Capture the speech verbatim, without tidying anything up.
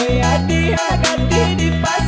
Hati-hati di pasar.